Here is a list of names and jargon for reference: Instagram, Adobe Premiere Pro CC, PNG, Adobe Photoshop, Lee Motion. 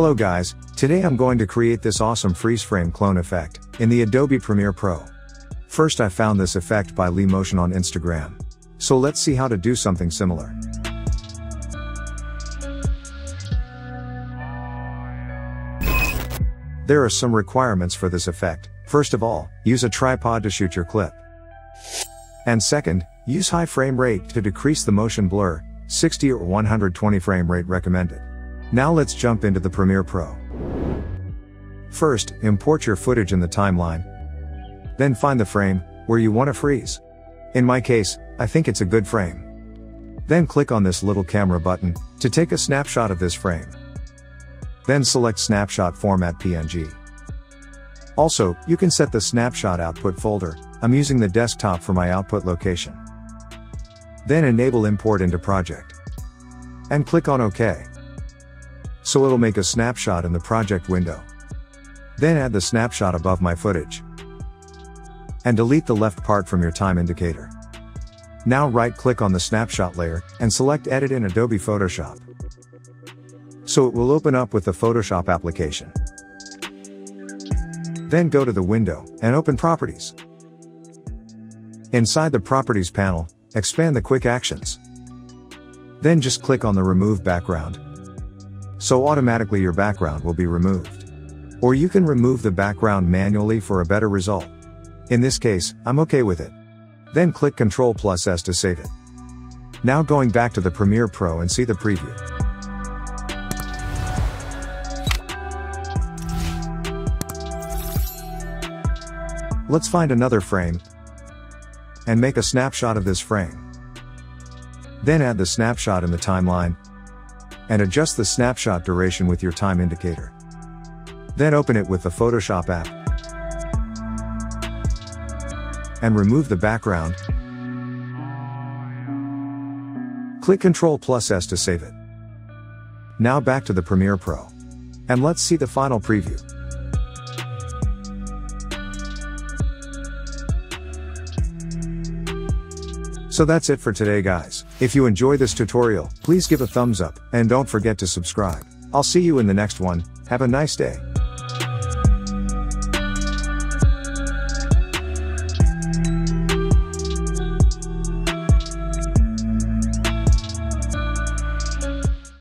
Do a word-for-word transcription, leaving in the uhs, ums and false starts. Hello guys, today I'm going to create this awesome freeze frame clone effect in the Adobe Premiere Pro. First, I found this effect by Lee Motion on Instagram. So let's see how to do something similar. There are some requirements for this effect. First of all, use a tripod to shoot your clip. And second, use high frame rate to decrease the motion blur, sixty or one hundred twenty frame rate recommended. Now let's jump into the Premiere Pro. First, import your footage in the timeline. Then find the frame where you want to freeze. In my case, I think it's a good frame. Then click on this little camera button to take a snapshot of this frame. Then select Snapshot Format P N G. Also, you can set the snapshot output folder. I'm using the desktop for my output location. Then enable import into project. And click on OK. So it'll make a snapshot in the project window. Then add the snapshot above my footage. And delete the left part from your time indicator. Now right-click on the snapshot layer and select Edit in Adobe Photoshop. So it will open up with the Photoshop application. Then go to the window and open Properties. Inside the Properties panel, expand the Quick Actions. Then just click on the Remove Background. So automatically your background will be removed. Or you can remove the background manually for a better result. In this case, I'm okay with it. Then click Ctrl plus S to save it. Now going back to the Premiere Pro and see the preview. Let's find another frame and make a snapshot of this frame. Then add the snapshot in the timeline and adjust the snapshot duration with your time indicator. Then open it with the Photoshop app, and remove the background. Click Ctrl plus S to save it. Now back to the Premiere Pro, and let's see the final preview. So that's it for today guys. If you enjoy this tutorial, please give a thumbs up, and don't forget to subscribe. I'll see you in the next one. Have a nice day.